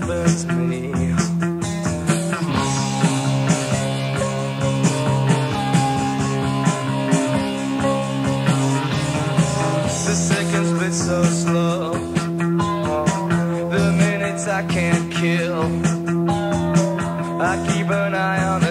remembers me. The seconds split so slow, the minutes I can't kill. I keep an eye on the